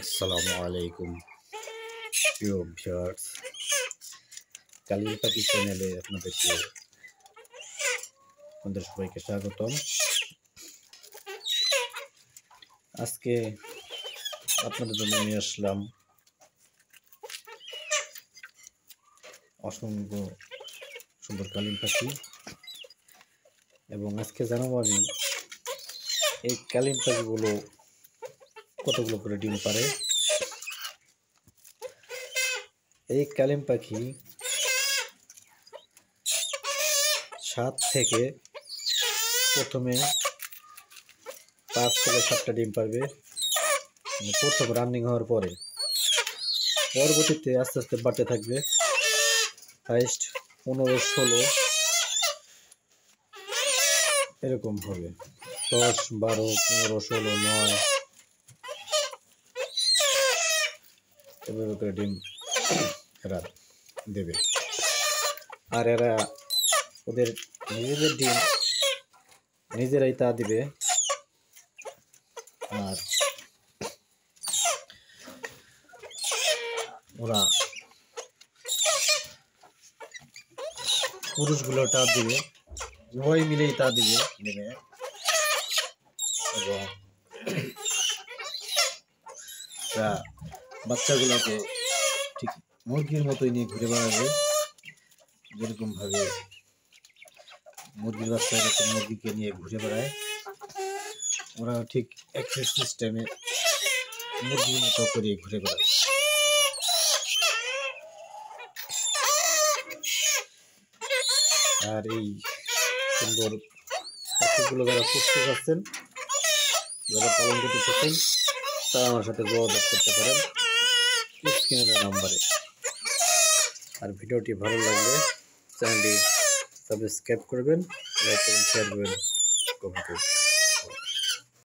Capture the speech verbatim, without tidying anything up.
আসসালামু আলাইকুম প্রিয় ভিউয়ার্স, কালিম পাখি চ্যানেলে আপনাদেরকে আপনাদের সবাইকে স্বাগতম। আজকে আপনাদের জন্য নিয়ে আসলাম অসংখ্য সুন্দর কালিম পাখি, এবং আজকে জানাবো আমি এই কালিম পাখিগুলো কতগুলো করে ডিম পারে। এই কালিম পাখি সাত থেকে প্রথমে পাঁচ থেকে সাতটা ডিম পারবে প্রথম রানিং হওয়ার পরে, পরবর্তীতে আস্তে আস্তে বাড়তে থাকবে। হাইস্ট পনেরো ষোলো এরকম হবে, দশ বারো পনেরো ষোলো নয় এভাবে করে ডিম এরা দেবে। আর এরা ওদের নিজেদের ডিম নিজেরাই তা দেবে। আর ওরা পুরুষগুলো তা দেবে, উভয় মিলেই তা দেবে দেবে এবং বাচ্চাগুলোকে ঠিক মুরগির মতোই নিয়ে ঘুরে বেড়াবে। যেরকমভাবে মুরগির বাচ্চা এরকম মুরগিকে নিয়ে ঘুরে বেড়ায়, ওরা ঠিক একটা সিস্টেমে মুরগির মতো করে ঘুরে বেড়ায়। আর এই সুন্দর পাখিগুলো যারা পুষতে চাচ্ছেন, যারা পালন করতে চাচ্ছেন, তারা আমার সাথে যোগাযোগ করতে পারেন স্ক্রিনের নাম্বারে। আর ভিডিওটি ভালো লাগলে চ্যানেলটি সাবস্ক্রাইব করবেন, লাইক করবেন, শেয়ার করবেন, কমেন্ট করবেন।